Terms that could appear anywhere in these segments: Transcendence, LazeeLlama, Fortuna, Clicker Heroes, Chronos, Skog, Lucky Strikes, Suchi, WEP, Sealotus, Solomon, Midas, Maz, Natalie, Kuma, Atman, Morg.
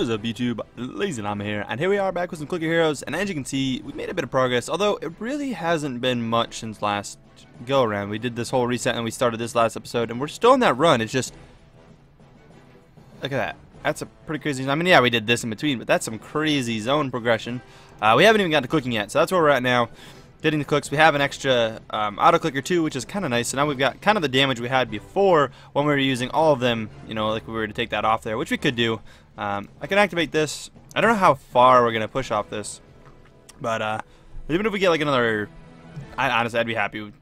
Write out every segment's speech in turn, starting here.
What is up, YouTube? LazeeLlama here, and here we are back with some Clicker Heroes, and as you can see, we made a bit of progress, although it really hasn't been much since last go-around. We did this whole reset, and we started this last episode, and we're still in that run. It's just... look at that. That's a pretty crazy... I mean, yeah, we did this in between, but that's some crazy zone progression. We haven't even gotten to clicking yet, so that's where we're at now. Getting the clicks. We have an extra auto-clicker, too, which is kind of nice, so now we've got kind of the damage we had before when we were using all of them, you know, like we were to take that off there, which we could do. I can activate this. I don't know how far we're going to push off this, but even if we get like another, honestly, I'd be happy with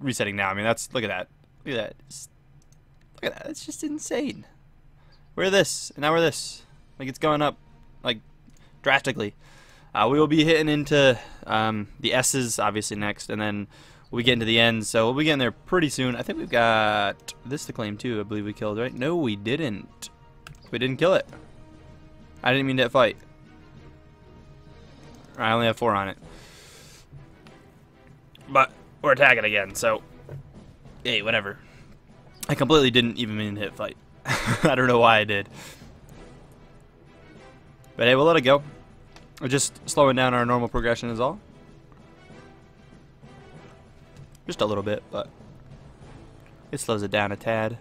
resetting now. I mean, that's, look at that. Look at that. Look at that. It's just insane. We're this, and now we're this. Like, it's going up, like, drastically. We will be hitting into the S's, obviously, next, and then we get into the N's, so we'll be getting there pretty soon. I think we've got this to claim, too. I believe we killed, right? No, we didn't. We didn't kill it. I didn't mean to fight. I only have 4 on it. But we're attacking again, so hey, whatever. I completely didn't even mean to hit fight. I don't know why I did. But hey, we'll let it go. We're just slowing down our normal progression is all. Just a little bit, but it slows it down a tad.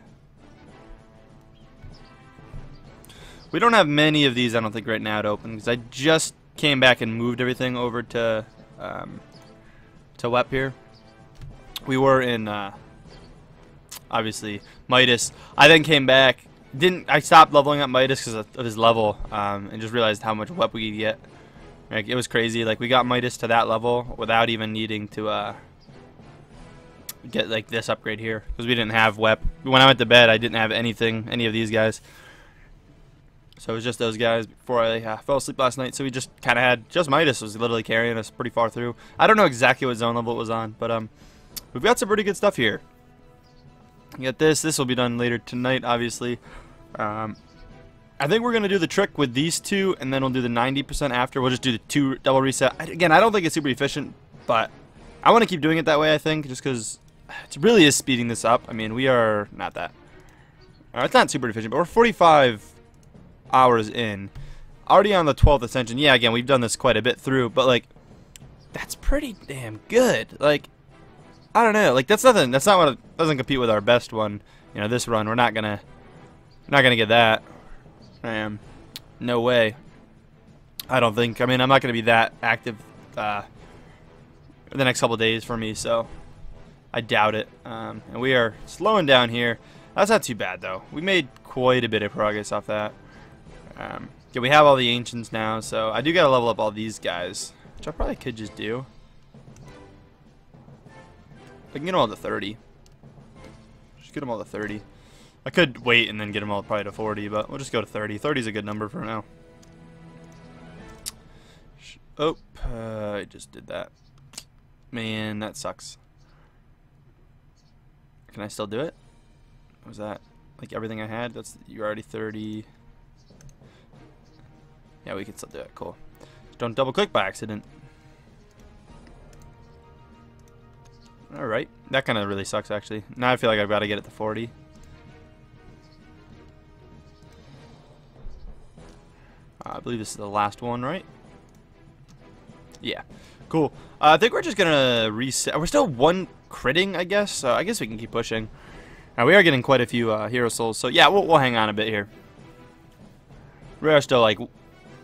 We don't have many of these, I don't think, right now to open, because I just came back and moved everything over to WEP here. We were in, obviously, Midas. I then came back, I stopped leveling up Midas because of his level, and just realized how much WEP we could get. Like, it was crazy. Like, we got Midas to that level without even needing to get, like, this upgrade here, because we didn't have WEP. When I went to bed, I didn't have anything, any of these guys. So it was just those guys before I fell asleep last night. So we just kind of had, just Midas was literally carrying us pretty far through. I don't know exactly what zone level it was on, but we've got some pretty good stuff here. You got this. This will be done later tonight, obviously. I think we're going to do the trick with these two, and then we'll do the 90% after. We'll just do the 2 double reset. Again, I don't think it's super efficient, but I want to keep doing it that way, I think, just because it really is speeding this up. I mean, we are not that. It's not super efficient, but we're 45 hours in, already on the 12th ascension. Yeah, again, we've done this quite a bit through, but like, that's pretty damn good. Like, I don't know, like, that's nothing. That's not what, it doesn't compete with our best one, you know, this run. We're not gonna get that. No way. I don't think. I mean, I'm not gonna be that active the next couple days for me, so I doubt it. And we are slowing down here. That's not too bad, though. We made quite a bit of progress off that. Yeah, we have all the ancients now, so I do gotta level up all these guys, which I probably could just do. I can get them all to 30. Just get them all to 30. I could wait and then get them all probably to 40, but we'll just go to 30. 30 is a good number for now. Oh, I just did that. Man, that sucks. Can I still do it? What was that? Like everything I had? That's, you're already 30. Yeah, we can still do it. Cool. Don't double click by accident. Alright. That kind of really sucks, actually. Now I feel like I've got to get it to 40. I believe this is the last one, right? Yeah. Cool. I think we're just going to reset. We're still one critting, I guess. So I guess we can keep pushing. Now, we are getting quite a few hero souls. So yeah, we'll hang on a bit here. We are still, like,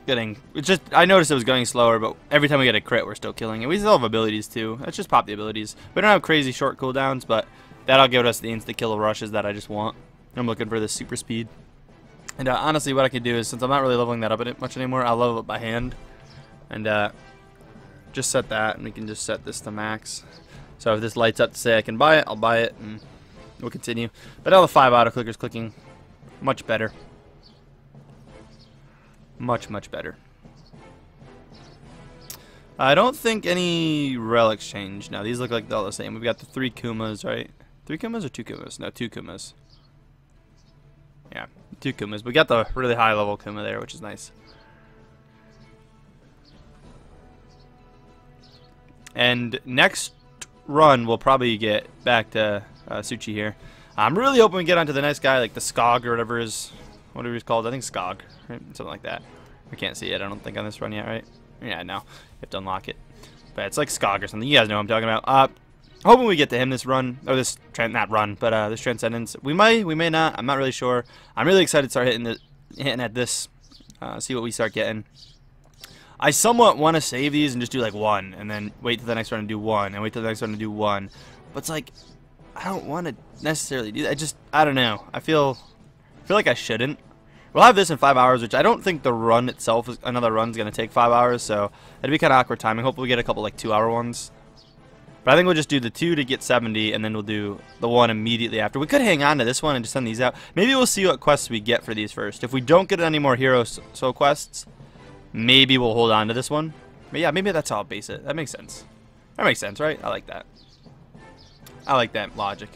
getting... it's just, I noticed it was going slower, but every time we get a crit, we're still killing. And we still have abilities, too. Let's just pop the abilities. We don't have crazy short cooldowns, but that'll give us the insta-kill rushes that I just want. I'm looking for the super speed. And honestly, what I could do is, since I'm not really leveling that up much anymore, I'll level it by hand. And just set that, and we can just set this to max. So if this lights up to say I can buy it, I'll buy it, and we'll continue. But all the 5 auto-clickers clicking, much better. Much, much better. I don't think any relics change. Now, these look like they're all the same. We've got the 3 Kumas, right? 3 Kumas or 2 Kumas? No, 2 Kumas. Yeah, 2 Kumas. We got the really high level Kuma there, which is nice. And next run, we'll probably get back to Suchi here. I'm really hoping we get onto the next guy, like the Skog or whatever is whatever he's called. I think Skog, right? Something like that. We can't see it, I don't think, on this run yet, right? Yeah, no. You have to unlock it. But it's like Skog or something. You guys know what I'm talking about. Hoping we get to him this run, or this, not run, but this Transcendence. We might, we may not. I'm not really sure. I'm really excited to start hitting at this, see what we start getting. I somewhat want to save these and just do like one, and then wait till the next run and do one, and wait till the next run and do one. But it's like, I don't want to necessarily do that. I don't know. I feel like I shouldn't. We'll have this in 5 hours, which I don't think the run itself, another run's going to take 5 hours, so it'd be kind of awkward timing. Hopefully we get a couple like 2 hour ones. But I think we'll just do the 2 to get 70, and then we'll do the 1 immediately after. We could hang on to this one and just send these out. Maybe we'll see what quests we get for these first. If we don't get any more Hero Soul quests, maybe we'll hold on to this one. But yeah, maybe that's how I'll base it. That makes sense. That makes sense, right? I like that. I like that logic.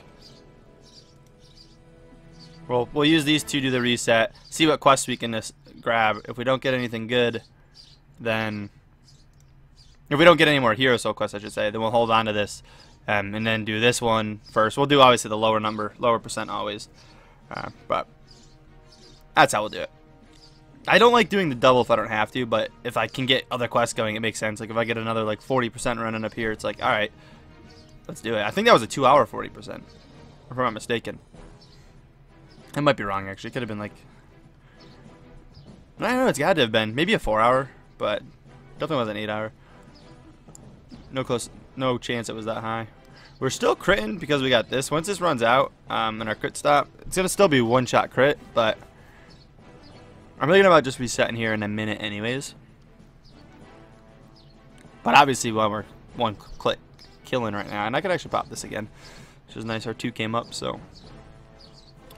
We'll use these two to do the reset, see what quests we can just grab. If we don't get anything good, then... If we don't get any more Hero Soul quests, I should say, then we'll hold on to this, and then do this one first. We'll do, obviously, the lower number, lower percent always, but that's how we'll do it. I don't like doing the double if I don't have to, but if I can get other quests going, it makes sense. Like, if I get another, like, 40% running up here, it's like, all right, let's do it. I think that was a 2-hour 40%, if I'm not mistaken. I might be wrong, actually. It could have been, like, I don't know. It's got to have been maybe a 4-hour, but definitely wasn't an 8-hour. No chance it was that high. We're still critting because we got this. Once this runs out and our crit stop, it's going to still be one-shot crit, but I'm thinking about just resetting here in a minute anyways. But obviously while we're one-click killing right now, and I could actually pop this again, which is nice. Our 2 came up, so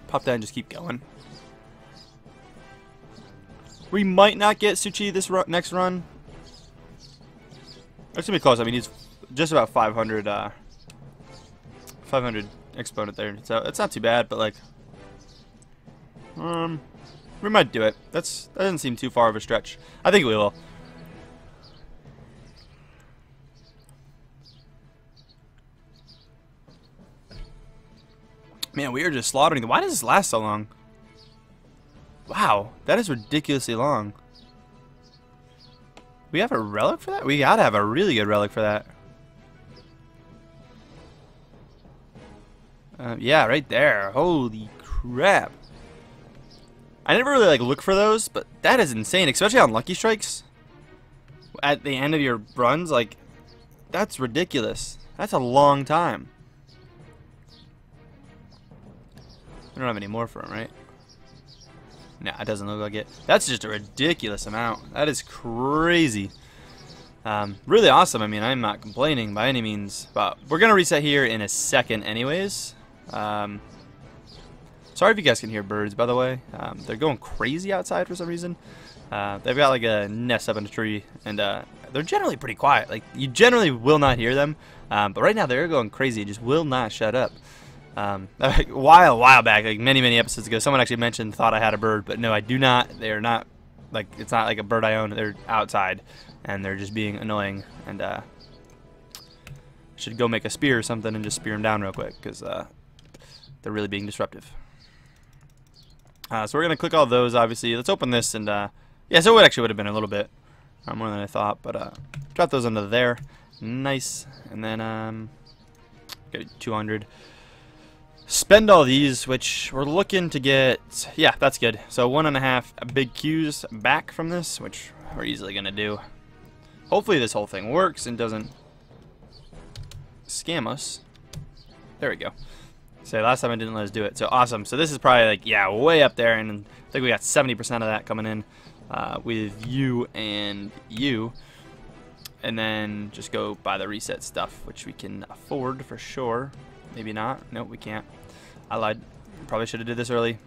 pop that and just keep going. We might not get Suchi this next run. It's gonna be close. I mean, he's just about 500 exponent there, so it's not too bad. But like, we might do it. That doesn't seem too far of a stretch. I think we will. Man, we are just slaughtering them. Why does this last so long? Wow, that is ridiculously long. We have a relic for that? We gotta have a really good relic for that. Yeah, right there. Holy crap. I never really like look for those, but that is insane, especially on Lucky Strikes. At the end of your runs, like, that's ridiculous. That's a long time. I don't have any more for him, right? Nah, it doesn't look like it. That's just a ridiculous amount. That is crazy. Really awesome. I mean, I'm not complaining by any means. But we're going to reset here in a second anyways. Sorry if you guys can hear birds, by the way. They're going crazy outside for some reason. They've got like a nest up in a tree. And they're generally pretty quiet. Like, you generally will not hear them. But right now, they're going crazy. Just will not shut up. Like a while back, like many episodes ago, someone actually mentioned thought I had a bird, but no, I do not. They're not, like, it's not like a bird I own. They're outside, and they're just being annoying. And should go make a spear or something and just spear them down real quick, because they're really being disruptive. So we're gonna click all those. Obviously, let's open this and yeah. So it actually would have been a little bit more than I thought, but drop those under there, nice. And then get 200. Spend all these, which we're looking to get. Yeah, that's good. So 1.5 big Qs back from this, which we're easily gonna do. Hopefully this whole thing works and doesn't scam us. There we go. So last time I didn't let us do it, so awesome. So this is probably like, yeah, way up there, and I think we got 70% of that coming in with you and you. And then just go buy the reset stuff, which we can afford for sure. Maybe not. Nope, we can't. I lied. Probably should have did this early.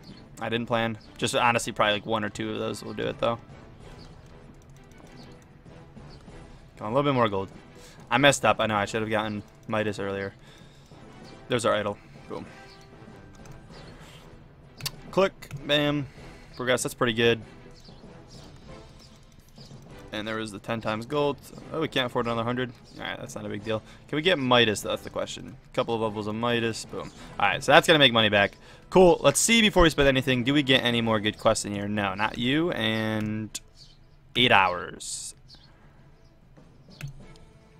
I didn't plan. Just honestly, probably like 1 or 2 of those will do it, though. Come on, a little bit more gold. I messed up. I know. I should have gotten Midas earlier. There's our idol. Boom. Click. Bam. Progress. That's pretty good. and there was the 10 times gold. Oh, we can't afford another 100. Alright, that's not a big deal. Can we get Midas? That's the question. A couple of levels of Midas. Boom. Alright, so that's going to make money back. Cool. Let's see before we spend anything. Do we get any more good quests in here? No, not you. And 8 hours.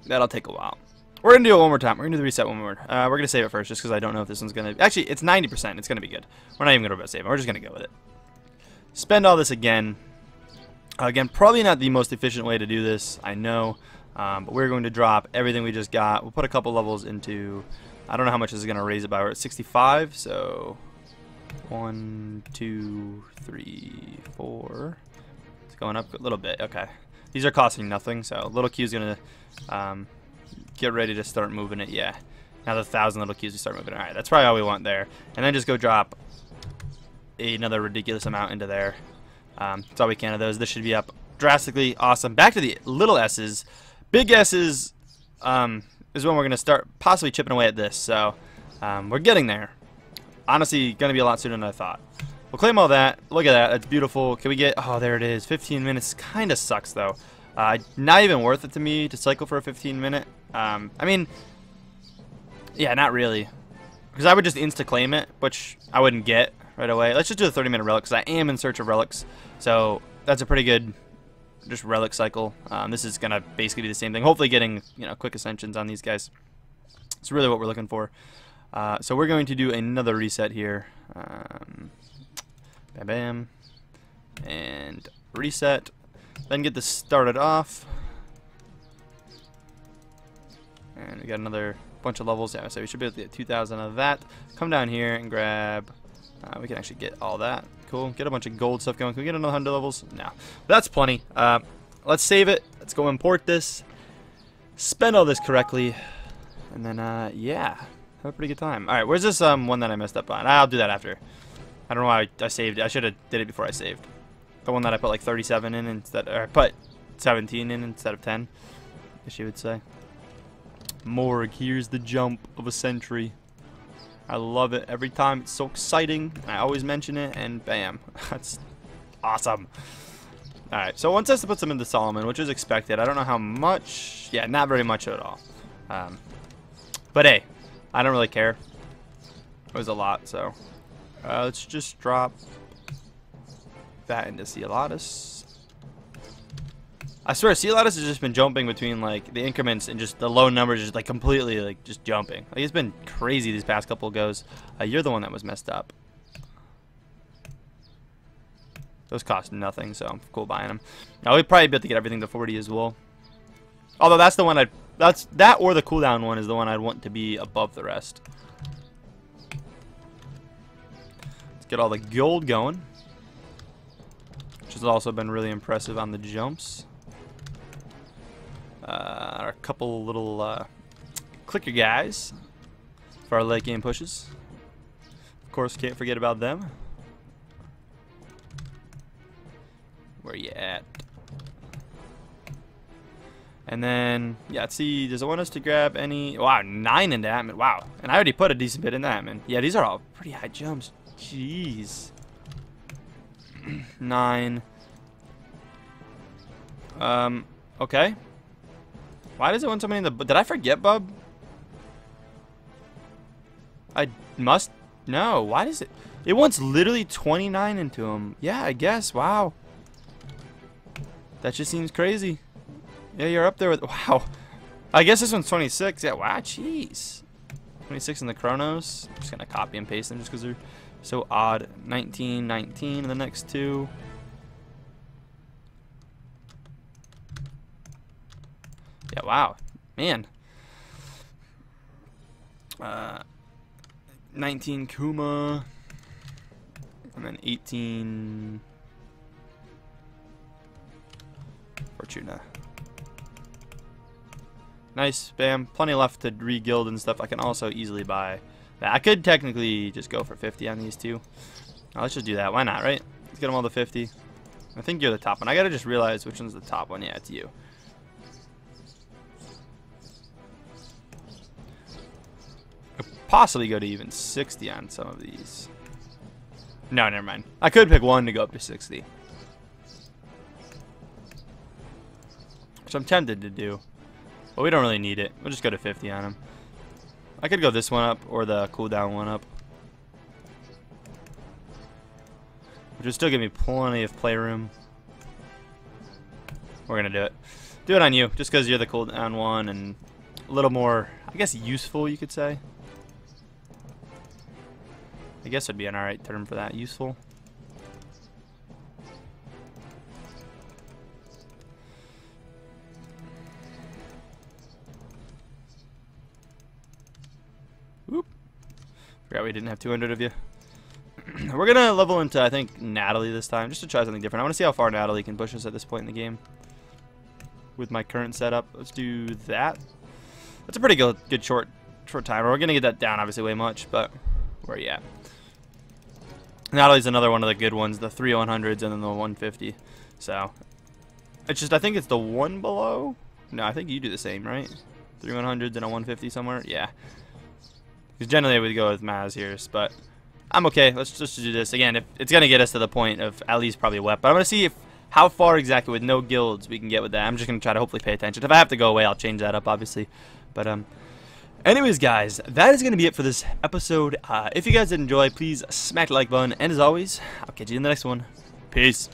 That'll take a while. We're going to do it one more time. We're going to do the reset one more. We're going to save it first just because I don't know if this one's going to... Actually, it's 90%. It's going to be good. We're not even going to save it. We're just going to go with it. Spend all this again. Again, probably not the most efficient way to do this, I know, but we're going to drop everything we just got. We'll put a couple levels into, I don't know how much this is going to raise it by. We're at 65, so 1, 2, 3, 4, it's going up a little bit, okay. These are costing nothing, so little Q's going to get ready to start moving it, yeah. Now the 1,000 little Q's, we start moving it. Alright, that's probably all we want there. And then just go drop another ridiculous amount into there. That's all we can of those. This should be up drastically. Awesome. Back to the little S's. Big S's is when we're going to start possibly chipping away at this. So we're getting there. Honestly, going to be a lot sooner than I thought. We'll claim all that. Look at that. That's beautiful. Can we get... Oh, there it is. 15 minutes. Kind of sucks, though. Not even worth it to me to cycle for a 15-minute. I mean, yeah, not really. Because I would just insta-claim it, which I wouldn't get right away. Let's just do the 30-minute relic, because I am in search of relics. So that's a pretty good just relic cycle. This is going to basically be the same thing. Hopefully getting, you know, quick ascensions on these guys. It's really what we're looking for. So we're going to do another reset here. Bam, bam. And reset. Then get this started off. And we got another bunch of levels. Yeah, so we should be able to get 2,000 of that. Come down here and grab... we can actually get all that. Cool. Get a bunch of gold stuff going. Can we get another 100 levels? No. That's plenty. Let's save it. Let's go import this. Spend all this correctly. And then, yeah. Have a pretty good time. Alright, where's this one that I messed up on? I'll do that after. I don't know why I saved it. I should have did it before I saved. The one that I put like 37 in instead... Or I put 17 in instead of 10. I guess you would say. Morg, here's the jump of a century. I love it every time. It's so exciting. I always mention it, and bam. That's awesome. All right, so once I put some into Solomon, which is expected. I don't know how much. Yeah, not very much at all. But hey, I don't really care. It was a lot, so. Let's just drop that into Sealotus. I swear, Sealotus has just been jumping between, like, the increments and just the low numbers, just, like, completely, like, just jumping. Like, it's been crazy these past couple goes. You're the one that was messed up. Those cost nothing, so I'm cool buying them. Now, we'd probably be able to get everything to 40 as well. Although, that's the one I'd... That or the cooldown one is the one I'd want to be above the rest. Let's get all the gold going. Which has also been really impressive on the jumps. A couple little clicker guys for our late game pushes. Of course, can't forget about them. Where you at? And then, yeah, let's see, does it want us to grab any? Wow, 9 into Atman. Wow. And I already put a decent bit in that, man. Yeah, these are all pretty high jumps. Jeez. 9. Okay. Why does it want somebody in the... Did I forget, bub? I must... No, why does it... It wants literally 29 into him. Yeah, I guess. Wow. That just seems crazy. Yeah, you're up there with... Wow. I guess this one's 26. Yeah, wow, jeez. 26 in the Chronos. I'm just going to copy and paste them just because they're so odd. 19, 19 in the next two. Yeah, wow, man. 19 Kuma, and then 18 Fortuna. Nice, bam. Plenty left to re-guild and stuff. I can also easily buy that. I could technically just go for 50 on these two. Oh, let's just do that. Why not, right? Let's get them all to 50. I think you're the top one. I gotta just realize which one's the top one. Yeah, it's you. Possibly go to even 60 on some of these. No, never mind. I could pick one to go up to 60. I'm tempted to do. But we don't really need it. We'll just go to 50 on him. I could go this one up or the cooldown one up. Which will still give me plenty of playroom. We're going to do it. Do it on you, just because you're the cooldown one and a little more, I guess, useful, you could say. I guess it'd be an alright term for that, useful. Oop. Forgot we didn't have 200 of you. We're gonna level into, I think, Natalie this time, just to try something different. I want to see how far Natalie can push us at this point in the game with my current setup. Let's do that. That's a pretty good short timer. We're gonna get that down, obviously, way much, but where are you at? Natalie's another one of the good ones, the 3 100s and then the 150. So it's just, I think it's the one below. No, I think you do the same, right? 3 100s and a 150 somewhere. Yeah, because generally I would go with Maz here, but I'm okay. Let's just do this again. If it's gonna get us to the point of at least probably WEP, but I'm gonna see if how far exactly with no guilds we can get with that. I'm just gonna try to hopefully pay attention. If I have to go away, I'll change that up, obviously. But anyways, guys, that is gonna be it for this episode. If you guys did enjoy, please smack the like button, and as always, I'll catch you in the next one. Peace.